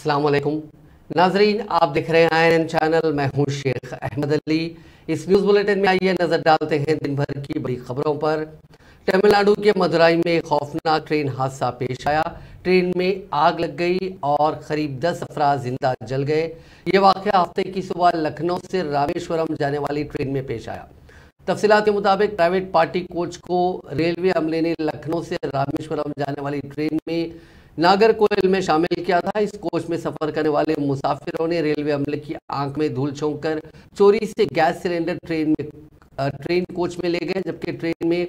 अस्सलामुअलैकुम नाजरीन, आप देख रहे हैं आईएन चैनल। मैं हूं शेख अहमद अली। इस न्यूज़ बुलेटिन में आइए नज़र डालते हैं दिन भर की बड़ी खबरों पर। तमिलनाडु के मदुराई में खौफनाक ट्रेन हादसा पेश आया। ट्रेन में आग लग गई और करीब 10 अफराद जिंदा जल गए। ये वाक़या हफ्ते की सुबह लखनऊ से रामेश्वरम जाने वाली ट्रेन में पेश आया। तफसीलात के मुताबिक प्राइवेट पार्टी कोच को रेलवे अमले ने लखनऊ से रामेश्वरम जाने वाली ट्रेन में नागर कोयल में शामिल किया था। इस कोच में सफ़र करने वाले मुसाफिरों ने रेलवे अमले की आंख में धूल झोंक कर चोरी से गैस सिलेंडर ट्रेन कोच में ले गए, जबकि ट्रेन में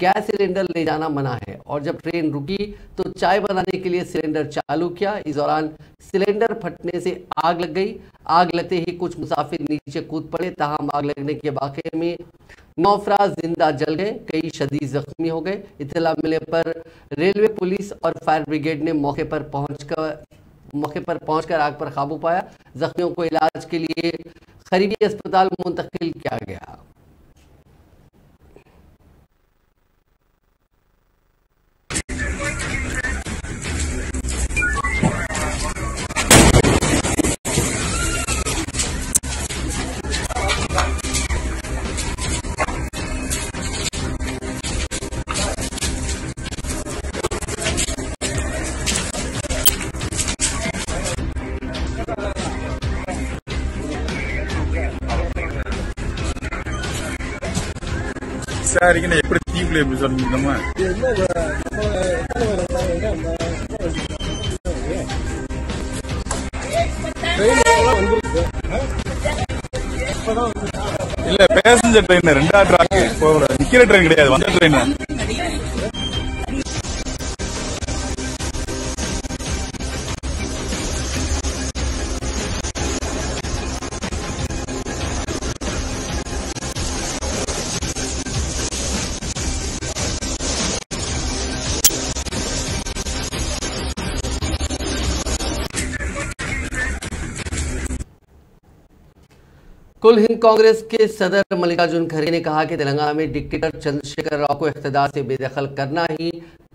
गैस सिलेंडर ले जाना मना है। और जब ट्रेन रुकी तो चाय बनाने के लिए सिलेंडर चालू किया। इस दौरान सिलेंडर फटने से आग लग गई। आग लगते ही कुछ मुसाफिर नीचे कूद पड़े, तहम आग लगने के वाक़े में 9 अफराद जिंदा जल गए, कई शदीद जख्मी हो गए। इत्तला मिलने पर रेलवे पुलिस और फायर ब्रिगेड ने मौके पर पहुंचकर आग पर काबू पाया। जख्मियों को इलाज के लिए करीबी अस्पताल मुंतकिल किया गया। எப்படி தீவுல எப்படி சொன்னீங்கம்மா இல்ல பேசஞ்சர் ட்ரெயின் ரெண்டா டிராக்கு போகல, நிக்கிற ட்ரெயின் கிடையாது, வந்த ட்ரெயின். कुल हिंद कांग्रेस के सदर मल्लिकार्जुन खड़गे ने कहा कि तेलंगाना में डिक्टेटर चंद्रशेखर राव को इख्तियार से बेदखल करना ही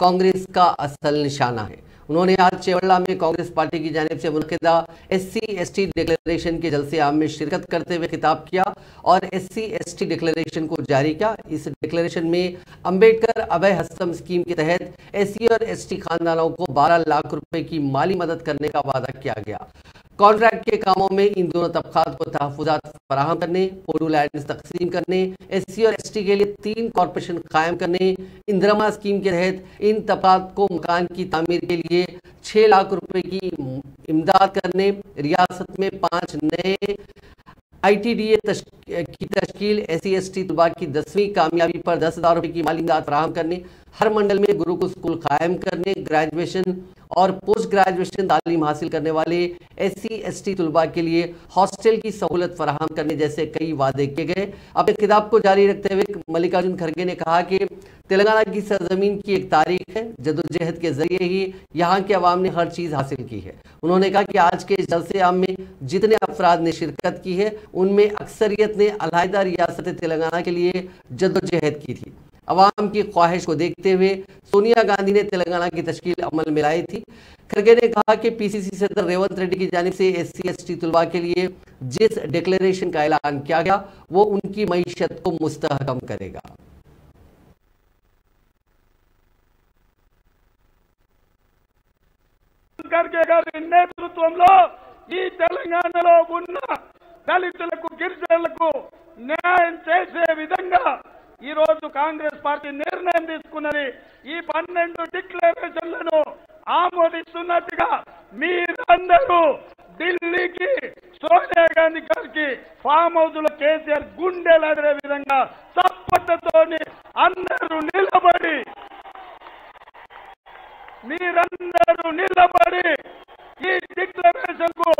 कांग्रेस का असल निशाना है। उन्होंने आज चेवल्ला में कांग्रेस पार्टी की जानिब से मुनक़िदा SC/ST डिक्लेरेशन के जलसे आम में शिरकत करते हुए खिताब किया और SC/ST डिक्लेरेशन को जारी किया। इस डिक्लेरेशन में अम्बेडकर अभय हस्तम स्कीम के तहत SC और ST खानदानों को 12 लाख रुपए की माली मदद करने का वादा किया गया। कॉन्ट्रैक्ट के कामों में इन दोनों तबकात को तहफात फराहम करने, पोडू लैंड तकसीम करने, SC और ST के लिए 3 कॉरपोरेशन कायम करने, इंद्रामा स्कीम के तहत इन तबकात को मकान की तामीर के लिए 6 लाख रुपए की इमदाद करने, रियासत में 5 नए ITDA की तश्कील, SC/ST तलबा की 10वीं कामयाबी पर 10,000 रुपये की माली इमदाद फराहम करने, हर मंडल में गुरुकुल स्कूल कायम करने, ग्रेजुएशन और पोस्ट ग्रेजुएशन तालीम हासिल करने वाले SC/ST तलबा के लिए हॉस्टल की सहूलत फराहम करने जैसे कई वादे किए गए। अपने खिताब को जारी रखते हुए मल्लिकार्जुन खड़गे ने कहा कि तेलंगाना की सरजमीन की एक तारीख है, जदोजहद के जरिए ही यहाँ के अवाम ने हर चीज़ हासिल की है। उन्होंने कहा कि आज के जलसे आम में जितने अफराद ने शिरकत की है उनमें अक्सरियत ने अलहदा रियासत तेलंगाना के लिए जदोजहद की थी। अवाम की ख्वाहिश को देखते हुए सोनिया गांधी ने तेलंगाना की तश्कील अमल में लाई थी। खड़गे ने कहा कि PCC सदर रेवंत रेड्डी की जानिब से SC/ST तलबा के लिए जिस डिक्लेरेशन का ऐलान किया गया वो उनकी मईशत को मुस्तहकम करेगा। దళితులకు గిరిజనులకు న్యాయం చేసే విధంగా ఈ రోజు కాంగ్రెస్ పార్టీ నిర్ణయం తీసుకున్నది। ఈ 12 డిక్లరేషన్లను ఆమోదిస్తున్నట్టుగా మీరందరూ ఢిల్లీకి సోనియా గాంధీ గారికి ఫామ్ హౌస్ లో కేసీఆర్ గుండెలాడే విధంగా సప్పటతోని అందరూ నిలబడి ఈ డిక్లరేషన్ కు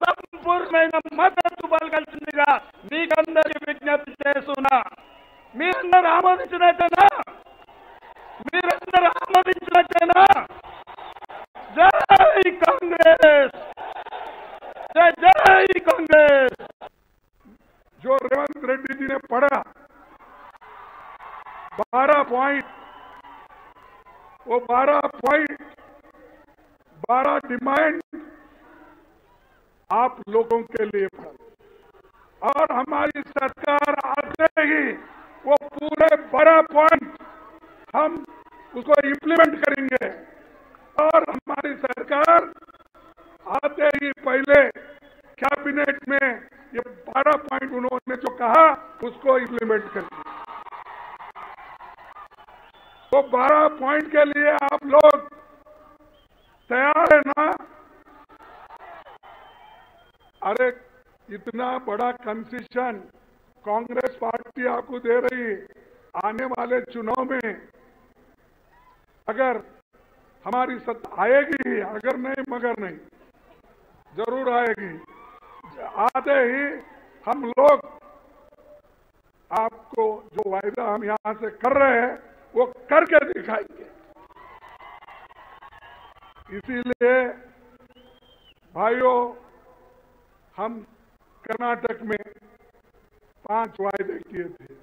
సంపూర్ణమైన మద్దతు పలకాల్సిందిగా మీకందరికీ విజ్ఞప్తి చేస్తున్నా। మీరందరూ ఆమోదించినట్టేనా? జై కాంగ్రెస్, జై జై కాంగ్రెస్। जो रेवंत रेड्डी जी ने पढ़ा 12 पॉइंट, वो 12 पॉइंट 12 डिमांड आप लोगों के लिए पड़ा और हमारी सरकार आते ही वो पूरे 12 पॉइंट हम उसको इम्प्लीमेंट करेंगे और हमारी सरकार आते ही पहले कैबिनेट में ये 12 पॉइंट उन्होंने जो कहा उसको इम्प्लीमेंट करेंगे। तो 12 पॉइंट के लिए आप लोग तैयार है ना? अरे इतना बड़ा कंसेशन कांग्रेस पार्टी आपको दे रही, आने वाले चुनाव में अगर हमारी सत्ता आएगी, अगर नहीं मगर नहीं, जरूर आएगी। आते ही हम लोग आपको जो वायदा हम यहां से कर रहे हैं वो करके दिखाएंगे। इसीलिए भाइयों, हम कर्नाटक में 5 वायदे किए थे।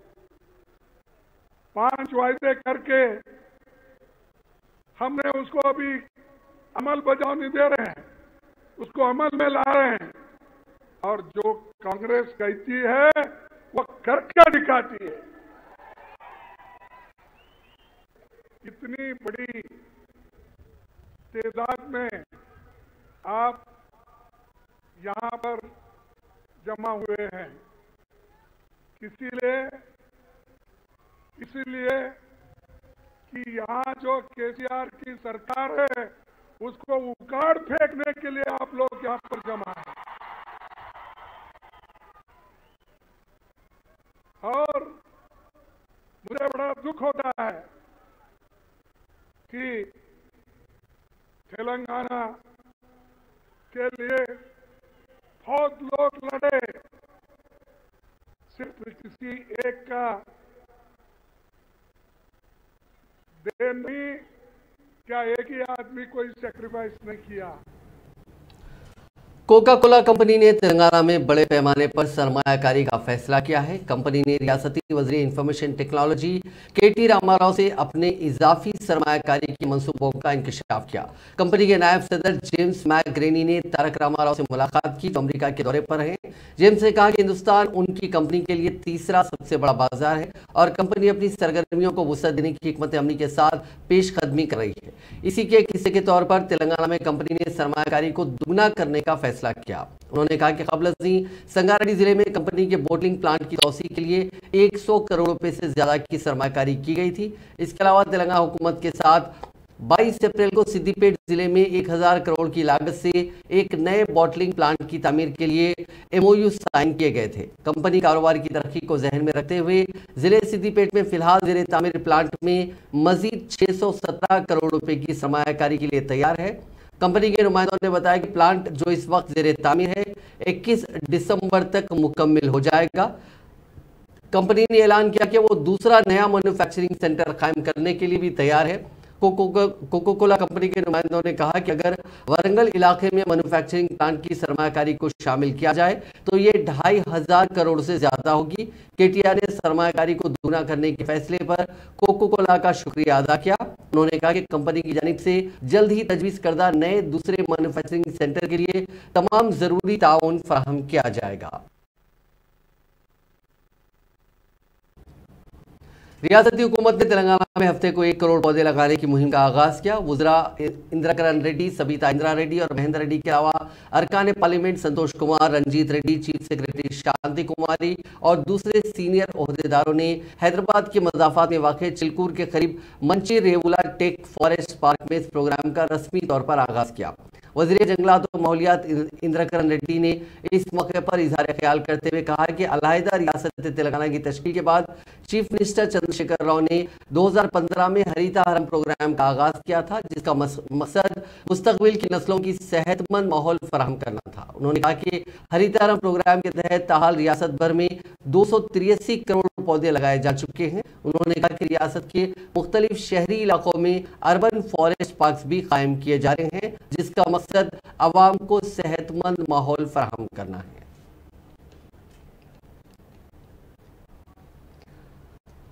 5 वायदे करके हमने उसको अभी अमल बजाव नहीं दे रहे हैं, उसको अमल में ला रहे हैं। और जो कांग्रेस कहती है वो करके दिखाती है। इतनी बड़ी तेजाब में आप यहाँ पर जमा हुए हैं, इसीलिए कि यहाँ जो केसीआर की सरकार है उसको उखाड़ फेंकने के लिए आप लोग यहाँ पर जमा हैं। और मुझे बड़ा दुख होता है कि तेलंगाना के लिए बहुत लोग लड़े, सिर्फ किसी एक का देन में क्या एक ही आदमी कोई सैक्रिफाइस नहीं किया। कोका-कोला कंपनी ने तेलंगाना में बड़े पैमाने पर सरमायाकारी का फैसला किया है। कंपनी ने रियासती वज़ीर information technology K.T.. Rama Rao से अपने इजाफी सरमायाकारी के मंसूबों का इंकशाफ किया। कंपनी के नायब सदर जेम्स मैक ग्रेनी ने तारक रामा राव से मुलाकात की, जो अमरीका के दौरे पर हैं। जेम्स ने कहा कि हिंदुस्तान उनकी कंपनी के लिए तीसरा सबसे बड़ा बाजार है और कंपनी अपनी सरगर्मियों को वुसअत देने की हिकमत अमली के साथ पेशकदमी कर रही है। इसी के हिस्से के तौर पर तेलंगाना में कंपनी ने सरमायाकारी को दुगना करने का फैसला किया। उन्होंने कहा कि कबलजी संगारेड्डी जिले में कंपनी के बोटलिंग प्लांट की तोसी के लिए 100 करोड़ रुपए से ज्यादा की सरमाकारी की गई थी। इसके अलावा तेलंगाना हुकूमत के साथ 22 अप्रैल को सिद्दीपेट जिले में 1000 करोड़ की लागत से एक नए बॉटलिंग प्लांट की तामीर के लिए एमओयू साइन किए गए थे। कंपनी कारोबार की तरक्की को जहन में रखते हुए जिले सिद्दीपेट में फिलहाल ज़ेरे तामीर प्लांट में मजीद 617 करोड़ रुपए की सरमाकारी के लिए तैयार है। कंपनी के नुमाइंदों ने बताया कि प्लांट जो इस वक्त ज़ेरे तामीर है 21 दिसंबर तक मुकम्मल हो जाएगा। कंपनी ने ऐलान किया कि वो दूसरा नया मैन्युफैक्चरिंग सेंटर कायम करने के लिए भी तैयार है। कोका-कोला कंपनी के नुमाइंदों ने कहा कि अगर वारंगल इलाके में मैन्युफैक्चरिंग प्लांट की सरमायाकारी को शामिल किया जाए तो ये 2500 करोड़ से ज़्यादा होगी। केटीआर ने सरमायाकारी को दुगना करने के फैसले पर कोका-कोला का शुक्रिया अदा किया। उन्होंने कहा कि कंपनी की जानिब से जल्द ही तजवीज़ करदा नए दूसरे मैन्युफैक्चरिंग सेंटर के लिए तमाम ज़रूरी ताउन फराहम किया जाएगा। रियासती हुकूमत ने तेलंगाना में हफ्ते को 1 करोड़ पौधे लगाने की मुहिम का आगाज किया। वुजरा इंद्राकरण रेड्डी, सबीता इंद्रा रेड्डी और महेंद्र रेड्डी के अलावा अरकान parliament Santosh Kumar, Ranjit Reddy, chief secretary Shanti Kumari और दूसरे सीनियर ओहदेदारों ने हैदराबाद के मजाफात में वाक़ चिलकूर के करीब Manchirevula trek forest park में इस प्रोग्राम का रस्मी तौर पर आगाज किया। वज़ीर जंगलात और माहौलियात इंद्राकरण रेड्डी ने इस मौके पर इजहार ख्याल करते हुए कहा कि अलहदा रियासत तेलंगाना की तश्कील के बाद चीफ मिनिस्टर चंद्रशेखर राव ने 2015 में हरीता हरम प्रोग्राम का आगाज किया था, जिसका मकसद मुस्तकबिल की नस्लों की सेहतमंद माहौल फराहम करना था। उन्होंने कहा कि हरीता हरम प्रोग्राम के तहत ताहाल रियासत भर में 283 करोड़ पौधे लगाए जा चुके हैं। उन्होंने कहा कि रियासत के मुख्तलिफ शहरी इलाकों में अर्बन फॉरेस्ट पार्क भी कायम किए जा रहे हैं, जिसका मकसद आवाम को सेहतमंद माहौल फराहम करना है।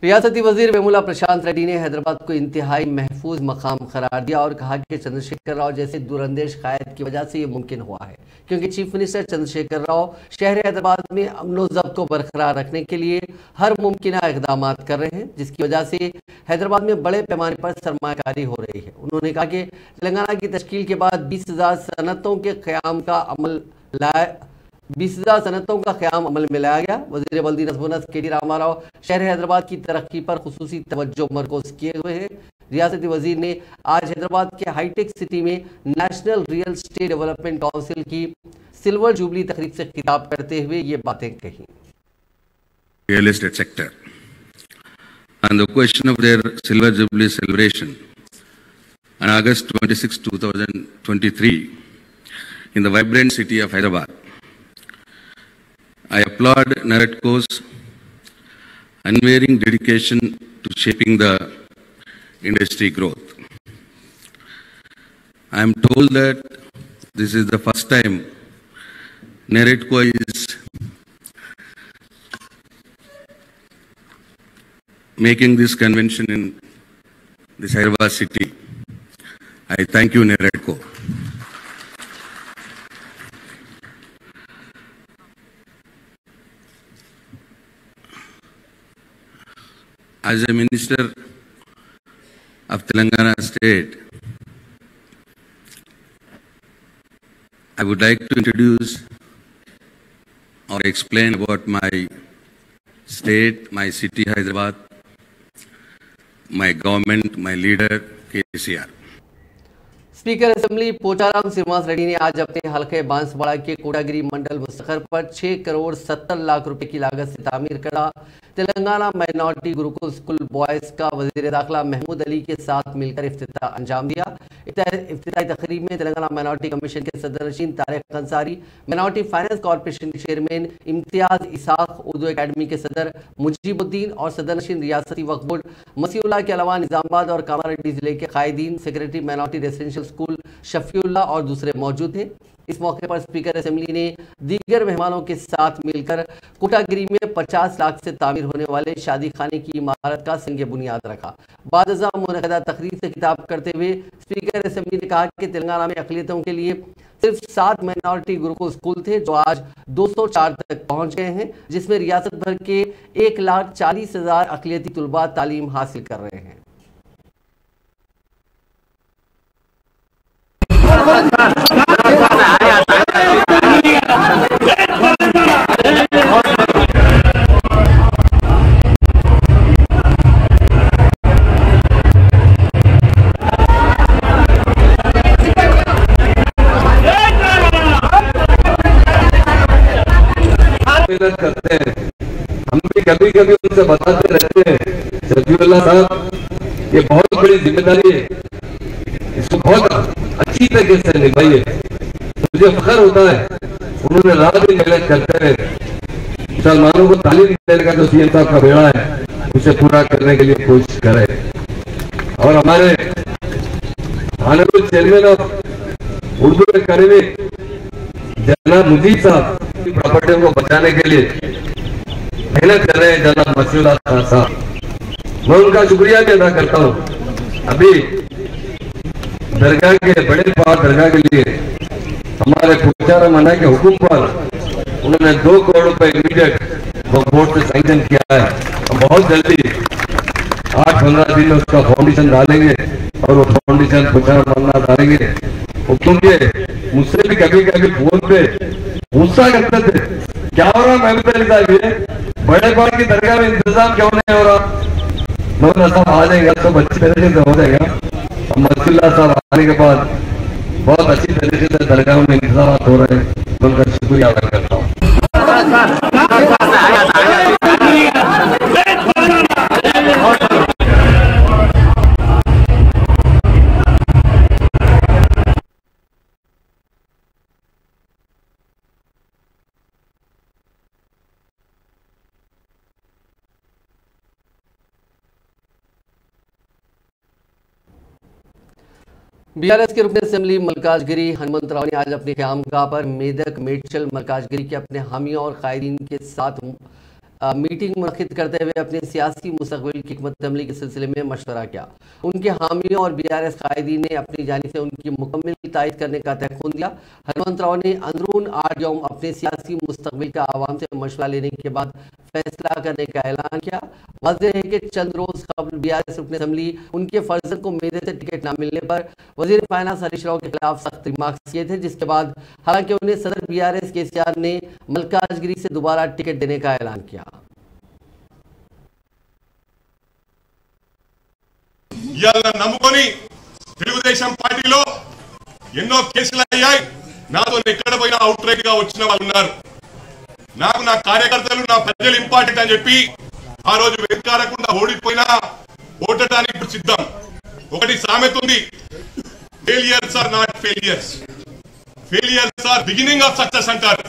रियासती वजीर वेमुला प्रशांत रेड्डी ने हैदराबाद को इंतहाई महफूज मकाम करार दिया और कहा कि चंद्रशेखर राव जैसे दूरंदेश कायद की वजह से ये मुमकिन हुआ है, क्योंकि चीफ मिनिस्टर चंद्रशेखर राव शहर हैदराबाद में अमनो जब्त को बरकरार रखने के लिए हर मुमकिन इकदाम कर रहे हैं, जिसकी वजह से हैदराबाद में बड़े पैमाने पर सरमाकारी हो रही है। उन्होंने कहा कि तेलंगाना की तश्कील के बाद 20,000 सनतों के क़याम का अमल लाया 20,000 सनतों का क़याम अमल में लाया गया। वज़ीर बल्दी नस्बोनस के.टी. रामा राव शहर हैदराबाद की तरक्की पर खुसूसी तवज्जो मरकज़ किए हुए हैं। रियासती वज़ीर ने आज हैदराबाद के हाईटेक सिटी में national real estate development council की सिल्वर जुबली तकरीब से खिताब करते हुए ये बातें कहीं। Real estate sector and the question of their silver jubilee celebration on August 26, 2023 in the vibrant city of Hyderabad. I applaud Naratko's unwavering dedication to shaping the industry growth. I am told that this is the first time Naratko is making this convention in this Hyderabad city. I thank you, Naratko. As a minister of Telangana state, I would like to introduce or explain about my state, my city, Hyderabad, my government, my leader, KCR. Speaker assembly Pocharam Srinivas Reddy ने आज अपने हल्के बांसवाड़ा के कोटागिरी मंडल मुसखर पर 6 करोड़ 70 लाख रुपए की लागत से तामीर करा Telangana minority Gurukul school boys का वजीर दाखिला महमूद अली के साथ मिलकर इफ्तिताह अंजाम दिया। इफ्तिताही तकरीब में तेलंगाना माइनॉरिटी कमीशन के सदरनशीन Tariq Ansari, minority finance corporation के chairman Imtiaz Isaac, Urdu academy के सदर मुजीबुद्दीन और सदरनशीन रियासती वक्फ बोर्ड मसीउल्लाह के अलावा निजामाबाद और कामारेड्डी जिले के कायदीन, secretary minority residential school Shafiullah और दूसरे मौजूद थे। इस मौके पर स्पीकर असेंबली ने दीगर मेहमानों के साथ मिलकर कोटागिरी में 50 लाख से तामीर होने वाले शादी खाने की इमारत का संग बुनियाद रखा। बादजा मुनक़दा तकरीर से खिताब करते हुए स्पीकर असेंबली ने कहा कि तेलंगाना में अक़लियतों के लिए सिर्फ 7 माइनॉरिटी गुरुकुल स्कूल थे जो आज 204 तक पहुँच गए हैं, जिसमें रियासत भर के 1,40,000 अक़लियती तलबा तालीम हासिल कर रहे हैं। करते हैं, हम भी कभी कभी उनसे बताते रहते हैं, सजीवल्ला साहब ये बहुत बड़ी जिम्मेदारी है, इसको बहुत अच्छी तरीके से निभाइए। मुझे फख्र होता है उन्होंने रात दिन मेहनत करते रहे, मुसलमानों को तालीम देने का जो सीएम साहब का बेड़ा है उसे पूरा करने के लिए कोशिश करे। और हमारे honourable chairman of Urdu academy जनाब मुदीर साहब प्रॉपर्टियों को बचाने के लिए मेहनत कर रहे हैं। जनाब मसीउल्लाह साहब, मैं उनका शुक्रिया अदा करता हूँ। अभी दरगाह के बड़े पार दरगाह के लिए हमारे पोचारा मना के हुकुम पर उन्होंने 2 करोड़ रुपए इमीडिएट बोर्ड से सैंक्शन किया है। बहुत जल्दी 8-15 दिन में उसका फाउंडेशन डालेंगे और वो फाउंडेशन पोचारा मना डालेंगे। मुझसे भी कभी कभी फोन पे गुस्सा करते थे, क्या हो रहा मैं भी बड़े पार की दरगाह में इंतजाम क्यों नहीं हो रहा। साहब आ जाएगा, सब अच्छी तरीके से हो जाएगा। मल्लिकार्जुन साहब आने के बाद बहुत अच्छी तरीके से दरगाह में इंतजाम हो रहे हैं, उनका शुक्रिया अदा करता हूँ। बीआरएस के रुकन असेंबली मलकाजगिरी हनुमंत राव ने आज अपने क़यामगाह पर मेदक मेडचल मलकाजगिरी के अपने हामियों और कायदीन के साथ मीटिंग मुनक़िद करते हुए अपने सियासी मुस्तक़बिल की हिकमत अमली के सिलसिले में मशवरा किया। उनके हामियों और BRS कायदीन ने अपनी जानिब से उनकी मुकम्मल तायद करने का तहक़ुन दिया। हनुमंत राव ने अंदरून 8 यौम अपने सियासी मुस्तक़बिल का आवाम से मशवरा लेने के बाद फैसला करने का ऐलान किया। वाज़ेह है कि चंद रोज़ कबल BRS रुकने असेंबली उनके फर्जन को मेज़े से टिकट ना मिलने पर वज़ीर फाइनेंस हरीश राव के खिलाफ सख्त रिमार्क्स किए थे, जिसके बाद हालांकि उन्हें सदर BRS केसीआर ने मलकाजगिरी से दोबारा टिकट देने का ऐलान किया। ఆ రోజు వెనకారకుండా ఓడిపోయినా ఓటడానికి ఇప్పుడు సిద్ధం। ఒకటి సామెత ఉంది, failures are not failures, failures are beginning of success అంటారు।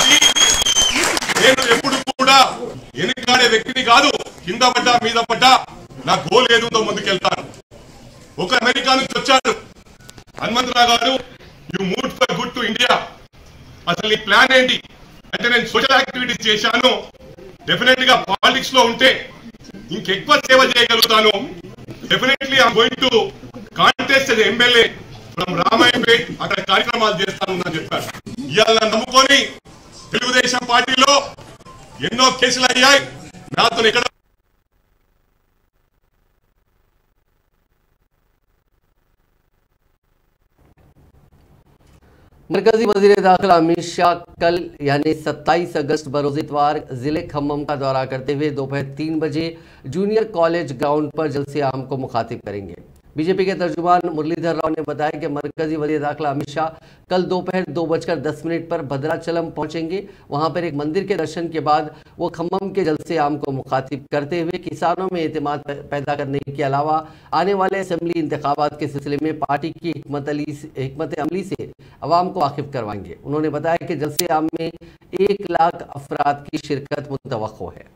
అది నేను ఎప్పుడు కూడా ఎనకాడే వ్యక్తిని కాదు, కింద పడ్డా మీద పడ్డా నా గోల్ ఏదుందో ముందుకెళ్తాను। ఒక అమెరికా నుంచి వచ్చారు హనుమంతరావు గారు, you move for good to India, అసలు ఈ ప్లాన్ ఏంటి అంటే నేను సోషల్ యాక్టివిటీస్ చేశాను, डेफिनेटली पॉलिटिक्स लो उंटे इंकेक्कुव सेवा చేయగలుగుతాను, definitely I am going to contest as MLA from Ramayampet అక్కడ కార్యక్రమాలు చేస్తానని చెప్పారు। ఇయాల నమ్ముకొని తెలుగుదేశం పార్టీలో ఎన్నో కేసులు అయ్యాయి, నాతో ఇక్కడ मरकजी वज़ीर दाखिला अमित शाह कल यानी 27 अगस्त बरोज़ इतवार ज़िले खम्मम का दौरा करते हुए दोपहर 3 बजे जूनियर कॉलेज ग्राउंड पर जलसे आम को मुखातिब करेंगे। बीजेपी के तर्जुमान मुरलीधर राव ने बताया कि मरकजी वज़ीर दाखिला अमित शाह कल दोपहर 2:10 पर भद्राचलम पहुँचेंगे। वहाँ पर एक मंदिर के दर्शन के बाद वो खम्मम के जलसे आम को मुखातिब करते हुए किसानों में एतमाद पैदा करने के अलावा आने वाले असेंबली इंतखाबात के सिलसिले में पार्टी की हिकमत अमली से आवाम को वाकिफ करवाएंगे। उन्होंने बताया कि जलसे आम में 1 लाख अफराद की शिरकत मुतवक्को है।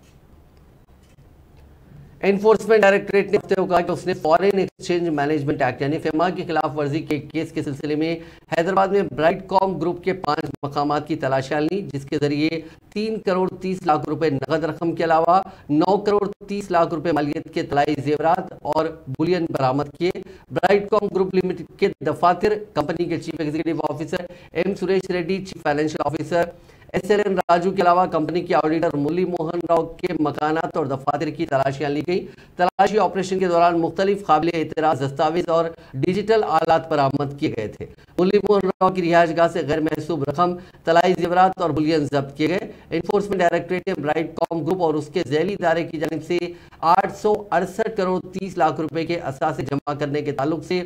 एनफोर्समेंट डायरेक्टरेट ने हफ्ते को कहा कि उसने फॉरेन एक्सचेंज मैनेजमेंट एक्ट यानी फेमा की खिलाफ वर्जी के केस के सिलसिले में हैदराबाद में ब्राइटकॉम ग्रुप के 5 मकामात की तलाशियां ली, जिसके जरिए 3 करोड़ 30 लाख रुपए नकद रकम के अलावा 9 करोड़ 30 लाख रुपए मालियत के तलाई जेवरात और बुलियन बरामद किए। ब्राइटकॉम ग्रुप लिमिटेड के दफातर कंपनी के chief executive officer M Reddy, chief financial officer SLM Raju के अलावा कंपनी की ऑडिटर मुरली मोहन राव के मकानात और दफातर की तलाशियां ली गई। तलाशी ऑपरेशन के दौरान मुख्तलिफ काबिले एतराज दस्तावेज और डिजिटल आलात बरामद किए गए थे। मुरली मोहन राव की रिहाइशगाह से गैर महसूब रकम, तलाई जेवरात और बुलियन जब्त किए गए। एनफोर्समेंट डायरेक्टरेट ने ब्राइटकॉम ग्रुप और उसके जैली इदारे की जानिब से 868 करोड़ 30 लाख रुपए के असासे जमा करने के ताल्लुक से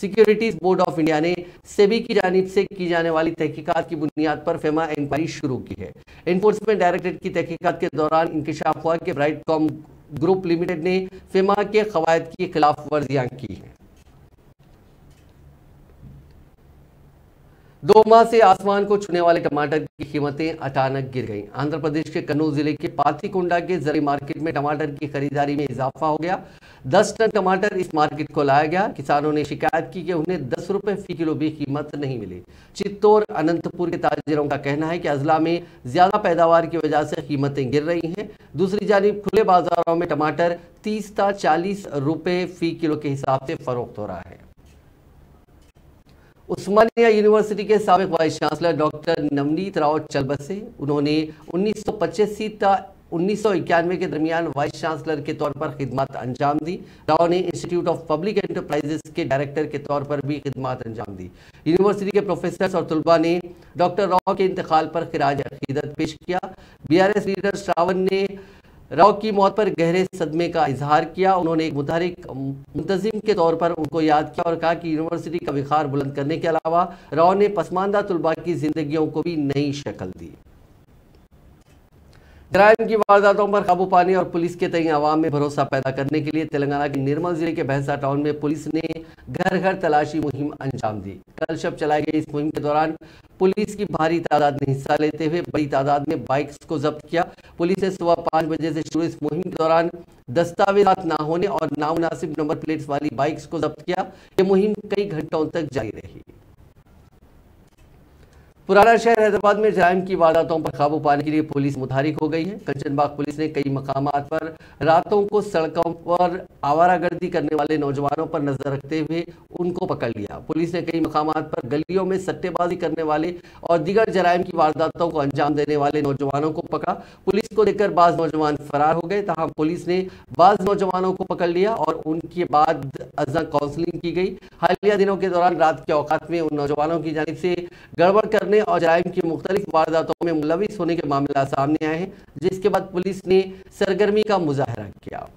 सिक्योरिटीज बोर्ड ऑफ इंडिया ने सेबी की जानिब से की जाने वाली तहकीकात की बुनियाद पर फेमा इंक्वायरी शुरू की है। एनफोर्समेंट डायरेक्टरेट की तहकीकात के दौरान इंकशाफ हुआ कि ब्राइटकॉम ग्रुप लिमिटेड ने फेमा के कवायद की खिलाफ वर्जियां की हैं। 2 माह से आसमान को छूने वाले टमाटर की कीमतें अचानक गिर गईं। आंध्र प्रदेश के कन्नूर जिले के पाथीकोंडा के जरी मार्केट में टमाटर की खरीदारी में इजाफा हो गया। 10 टन टमाटर इस मार्केट को लाया गया। किसानों ने शिकायत की कि उन्हें 10 रुपये फी किलो भी कीमत नहीं मिली। चित्तौर अनंतपुर के ताजिरों का कहना है कि अजला में ज़्यादा पैदावार की वजह से कीमतें गिर रही हैं। दूसरी जानिब खुले बाजारों में टमाटर 30 से 40 रुपये फी किलो के हिसाब से फ़रोख्त हो रहा है। उस्मानिया यूनिवर्सिटी के साबिक vice chancellor doctor Navneet Rao चलबसे, उन्होंने 1985 से 1991 के दरमियान वाइस चांसलर के तौर पर खिदमत अंजाम दी। राव ने इंस्टीट्यूट ऑफ पब्लिक एंटरप्राइजेस के डायरेक्टर के तौर पर भी खिदमत अंजाम दी। यूनिवर्सिटी के प्रोफेसर्स और तुलबा ने डॉक्टर राव के इंतकाल पर खिराज अकीदत पेश किया। BRS लीडर श्रावण ने राव की मौत पर गहरे सदमे का इजहार किया। उन्होंने एक मुतहरिक मुंतजिम के तौर पर उनको याद किया और कहा कि यूनिवर्सिटी का विखार बुलंद करने के अलावा राव ने पसमानदा तुलबा की जिंदगियों को भी नई शक्ल दी। जराइम की वारदातों पर काबू पाने और पुलिस के तय आवाम में भरोसा पैदा करने के लिए तेलंगाना के निर्मल जिले के भैंसा टाउन में पुलिस ने घर घर तलाशी मुहिम अंजाम दी। कल शब चलाई गई इस मुहिम के दौरान पुलिस की भारी तादाद में हिस्सा लेते हुए बड़ी तादाद में बाइक्स को जब्त किया। पुलिस ने सुबह 5 बजे से शुरू इस मुहिम के दौरान दस्तावेजात ना होने और नामुनासिब नंबर प्लेट्स वाली बाइक्स को जब्त किया। ये मुहिम कई घंटों तक जारी रही। पुराना शहर हैदराबाद में जराइम की वारदातों पर काबू पाने के लिए पुलिस मुतहरिक हो गई है। कंचनबाग पुलिस ने कई मकामात पर रातों को सड़कों पर आवारागर्दी करने वाले नौजवानों पर नजर रखते हुए उनको पकड़ लिया। पुलिस ने कई मकामात पर गलियों में सट्टेबाजी करने वाले और दीगर जराइम की वारदातों को अंजाम देने वाले नौजवानों को पकड़ा। पुलिस को देखकर बाज नौजवान फरार हो गए। तहां पुलिस ने बाज नौजवानों को पकड़ लिया और उनके बाद अजा काउंसलिंग की गई। हालिया दिनों के दौरान रात के औकात में उन नौजवानों की जानिब से गड़बड़ करने और जराइम की मुख्तलिफ वारदातों में मुलविस होने के मामला सामने आए हैं, जिसके बाद पुलिस ने सरगर्मी का मुजाहरा किया।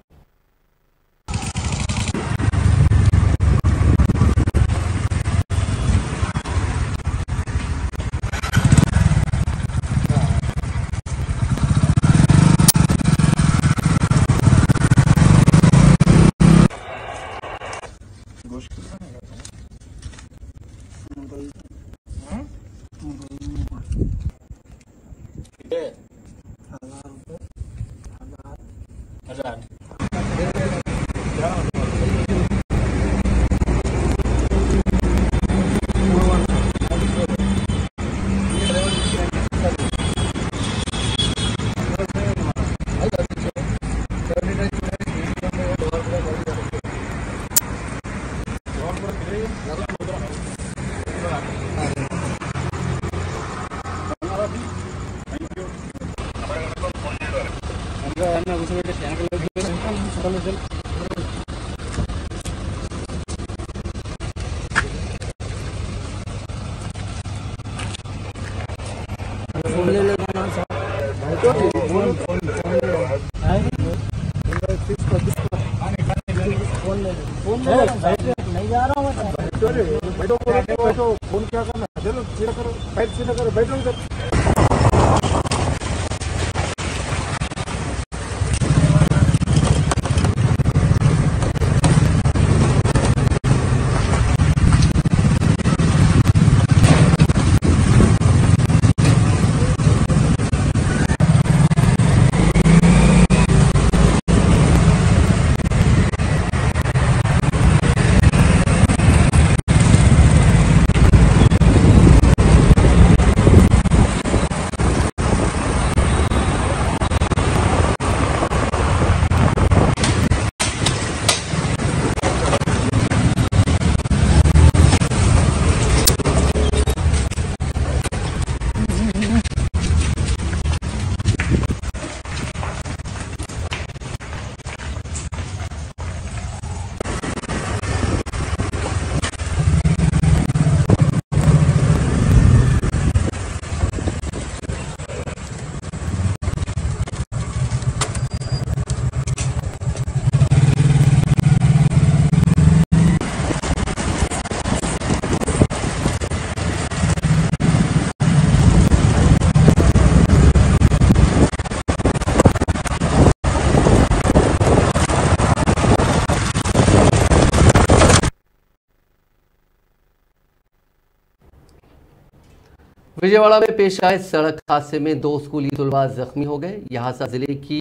विजयवाड़ा में पेश आए सड़क हादसे में 2 स्कूली तलबा जख्मी हो गए। यह हादसा जिले की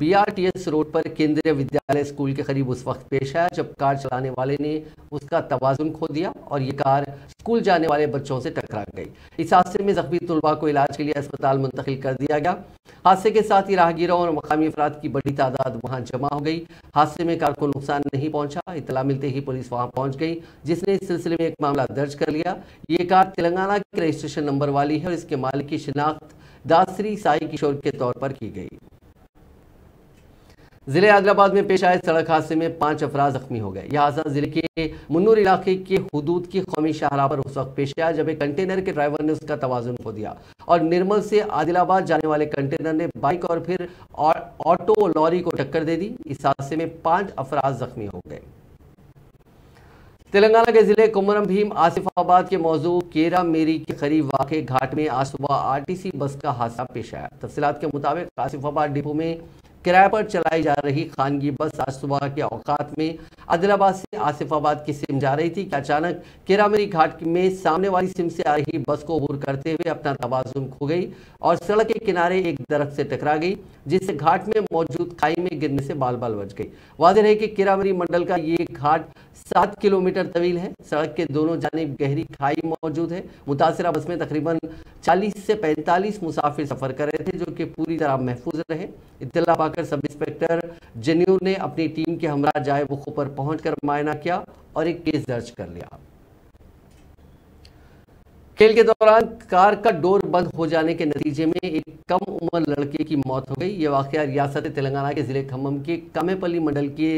BRTS रोड पर केंद्रीय विद्यालय स्कूल के करीब उस वक्त पेश आया जब कार चलाने वाले ने उसका तवाजुन खो दिया और ये कार स्कूल जाने वाले बच्चों से टकरा गई। इस हादसे में जख्मी तलबा को इलाज के लिए अस्पताल मुंतकिल कर दिया गया। हादसे के साथ ही राहगीरों और मकामी अफराद की बड़ी तादाद वहाँ जमा हो गई। हादसे में कार को नुकसान नहीं पहुँचा। इतला मिलते ही पुलिस वहाँ पहुँच गई, जिसने इस सिलसिले में एक मामला दर्ज कर लिया। ये कार तेलंगाना के रजिस्ट्रेशन नंबर वाली है और इसके मालिक की शिनाख्त दासरी साई किशोर के तौर पर की गई। जिले आदिलाबाद में पेश आए सड़क हादसे में 5 अफराद जख्मी हो गए। यह हादसा जिले के मुन्नूर इलाके के हुदूद की कौमी शाहरा पर उस वक्त पेश आया जब एक कंटेनर के ड्राइवर ने उसका तवाजुन खो दिया और निर्मल से आदिलाबाद जाने वाले कंटेनर ने बाइक और फिर ऑटो और लॉरी को टक्कर दे दी। इस हादसे में 5 अफराद जख्मी हो गए। तेलंगाना के जिले कुमरम भीम आसिफाबाद के मौजू केरामेरी के करीब वाक़े घाट में आज सुबह RTC बस का हादसा पेश आया। तफसीलात के मुताबिक आसिफाबाद डिपो में किराए पर चलाई जा रही खानगी बस आज सुबह के औकात में आदिलाबाद से आसिफाबाद की सिम जा रही थी कि अचानक केरामेरी घाट में सामने वाली सिम से आ रही बस को ओवर करते हुए अपना तवाजुन खो गई और सड़क के किनारे एक दरख्त से टकरा गई, जिससे घाट में मौजूद खाई में गिरने से बाल बाल बच गई। वाज़ेह है कि केरामेरी मंडल का ये घाट 7 किलोमीटर तवील है। सड़क के दोनों जानिब गहरी खाई मौजूद है। मुतासरा बस में तकरीबन 40 से 45 मुसाफिर सफर कर रहे थे, जो कि पूरी तरह महफूज रहे। इत्तला पाकर सब इंस्पेक्टर जन्यूर ने अपनी टीम के हमरा जाए वक़ू पर पहुंचकर मायना किया और एक केस दर्ज कर लिया। खेल के दौरान कार का डोर बंद हो जाने के नतीजे में एक कम उम्र लड़के की मौत हो गई। ये वाक़या रियासत तेलंगाना के ज़िले खम्मम के कमेपल्ली मंडल के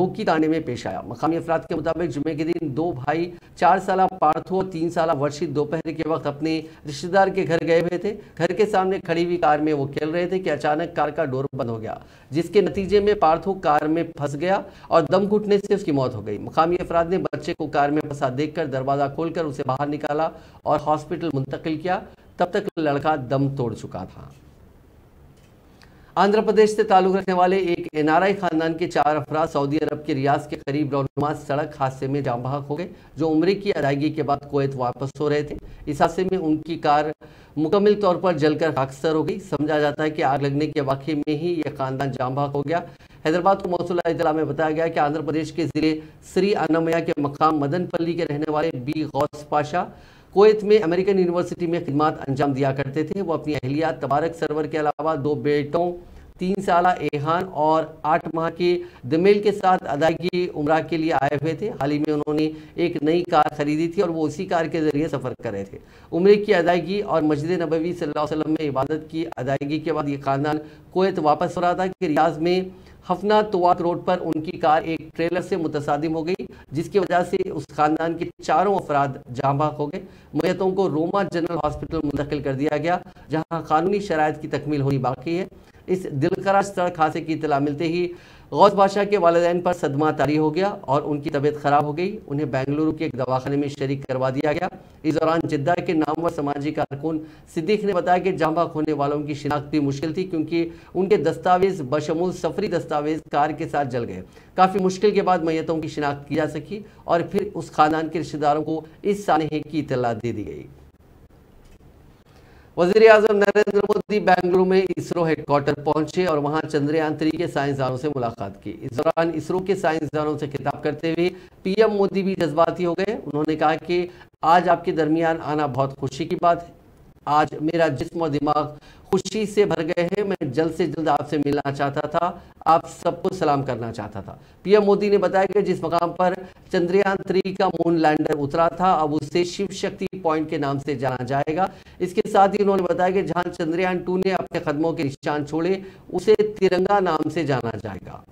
रोकी तांडे में पेश आया। मकामी अफराद के मुताबिक जुमे के दिन दो भाई 4 साला पार्थो और 3 साला वर्षित दोपहर के वक्त अपने रिश्तेदार के घर गए हुए थे। घर के सामने खड़ी हुई कार में वो खेल रहे थे कि अचानक कार का डोर बंद हो गया, जिसके नतीजे में पार्थो कार में फंस गया और दम घुटने से उसकी मौत हो गई। मकामी अफराद ने बच्चे को कार में फंसा देखकर दरवाज़ा खोलकर उसे बाहर निकाला और हॉस्पिटल मुंतकिल किया। तब तक लड़का दम तोड़ चुका था। आंध्र प्रदेश से ताल्लुक रखने वाले एक एनआरआई खानदान के 4 अफराद सऊदी अरब के रियाद के करीब रौनुमा सड़क हादसे में जाम बहक हो गए, जो उम्रे की अदायगी के बाद कुवैत वापस हो रहे थे। इस हादसे में उनकी कार मुकम्मल तौर पर जलकर खाकसर हो गई। समझा जाता है कि आग लगने के वाक़े में ही यह खानदान जाम बहक हो गया। हैदराबाद को मौसूला इतला में बताया गया कि आंध्र प्रदेश के ज़िले श्री अनमया के मकाम मदनपल्ली के रहने वाले बी गौस पाशा कुवैत में अमेरिकन यूनिवर्सिटी में खिदमत अंजाम दिया करते थे। वो अपनी अहलिया तबारक सरवर के अलावा 2 बेटों 3 साला एहान और 8 माह के दमेल के साथ अदायगी उम्रा के लिए आए हुए थे। हाल ही में उन्होंने एक नई कार खरीदी थी और वो उसी कार के ज़रिए सफ़र कर रहे थे। उम्रे की अदायगी और मस्जिद नबवी सल्लल्लाहु अलैहि वसल्लम में इबादत की अदायगी के बाद ये ख़ानदान कुवैत वापस हो रहा था कि रियाज में हफना तोवाक रोड पर उनकी कार एक ट्रेलर से मुतसादिम हो गई, जिसकी वजह से उस खानदान के 4 अफराद जाम बहक हो गए। मयतों को रोमा जनरल हॉस्पिटल मुंतकिल कर दिया गया, जहां कानूनी शराइत की तकमील होनी बाकी है। इस दिलकरा सड़क हादसे की इतला मिलते ही गौस बादशाह के वालिदैन पर सदमा तारी हो गया और उनकी तबीयत ख़राब हो गई। उन्हें बेंगलुरु के एक दवाखाने में शरीक करवा दिया गया। इस दौरान जिद्दा के नामवर समाजी कारकुन सिद्दीक ने बताया कि जाम बहक होने वालों की शिनाख्त भी मुश्किल थी, क्योंकि उनके दस्तावेज़ बशमूल सफरी दस्तावेज़ कार के साथ जल गए। काफ़ी मुश्किल के बाद मैयतों की शिनाख्त की जा सकी और फिर उस खानदान के रिश्तेदारों को इस सानहे की इतला दे दी गई। वज़ीर आज़म नरेंद्र मोदी बेंगलुरु में इसरो हेडक्वार्टर पहुंचे और वहां चंद्रयान-3 के साइंसदानों से मुलाकात की। इस दौरान इसरो के साइंसदानों से खिताब करते हुए पीएम मोदी भी जज्बाती हो गए। उन्होंने कहा कि आज आपके दरमियान आना बहुत खुशी की बात है। आज मेरा जिस्म और दिमाग खुशी से भर गए हैं। मैं जल्द से जल्द आपसे मिलना चाहता था, आप सबको सलाम करना चाहता था। पीएम मोदी ने बताया कि जिस मकाम पर चंद्रयान-3 का मून लैंडर उतरा था, अब उसे शिव शक्ति पॉइंट के नाम से जाना जाएगा। इसके साथ ही उन्होंने बताया कि जहां चंद्रयान-2 ने अपने कदमों के निशान छोड़े, उसे तिरंगा नाम से जाना जाएगा।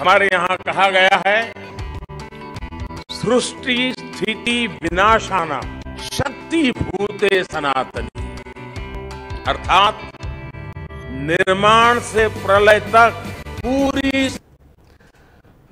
हमारे यहां कहा गया है, सृष्टि स्थिति विनाशाना शक्ति भूते सनातनी, अर्थात निर्माण से प्रलय तक पूरी।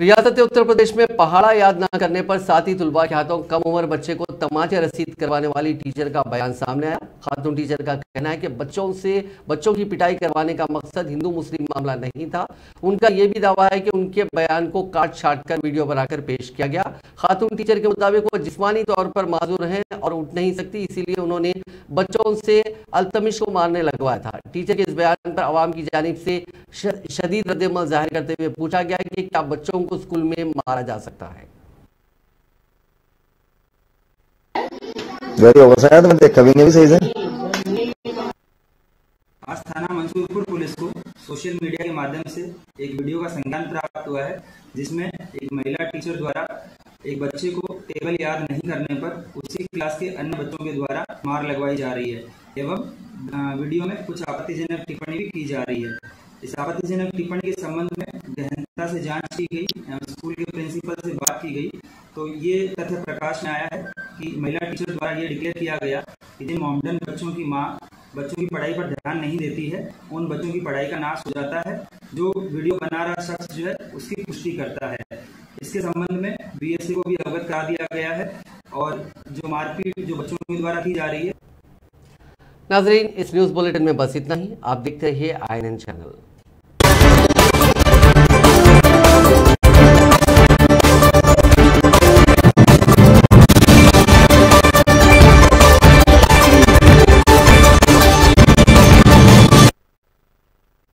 रियासत उत्तर प्रदेश में पहाड़ा याद ना करने पर साथी तुलबा के हाथों कम उम्र बच्चे को तमाचे रसीद करवाने वाली टीचर का बयान सामने आया। खातून टीचर का कहना है कि बच्चों की पिटाई करवाने का मकसद हिंदू मुस्लिम मामला नहीं था। उनका यह भी दावा है कि उनके बयान को काट छाट कर वीडियो बनाकर पेश किया गया। खातून टीचर के मुताबिक वो जिस्मानी तौर पर माजूर हैं और उठ नहीं सकती, इसीलिए उन्होंने बच्चों से अल्तमिश को मारने लगवाया था। टीचर के इस बयान पर आवाम की जानिब से शदीद रद्दमल जाहिर करते हुए पूछा गया कि क्या बच्चों को स्कूल में मारा जा सकता है। आज थाना मंसूरपुर पुलिस को सोशल मीडिया के माध्यम से एक वीडियो का संज्ञान प्राप्त हुआ है, जिसमें एक महिला टीचर द्वारा एक बच्चे को टेबल याद नहीं करने पर उसी क्लास के अन्य बच्चों के द्वारा मार लगवाई जा रही है एवं वीडियो में कुछ आपत्तिजनक टिप्पणी भी की जा रही है। इस आपत्तिजनक टिप्पणी के संबंध में गहनता से जांच की गई एवं स्कूल के प्रिंसिपल से बात की गई तो ये तथ्य प्रकाश में आया है कि महिला टीचर द्वारा ये डिक्लेयर किया गया कि जिन मोमडन बच्चों की माँ बच्चों की पढ़ाई पर ध्यान नहीं देती है, उन बच्चों की पढ़ाई का नाश हो जाता है। जो वीडियो बना रहा शख्स जो है उसकी पुष्टि करता है। इसके संबंध में बीएसए को भी अवगत करा दिया गया है और जो मारपीट जो बच्चों के द्वारा की जा रही है। नाजरीन, इस न्यूज बुलेटिन में बस इतना ही। आप देखते रहिए INN चैनल।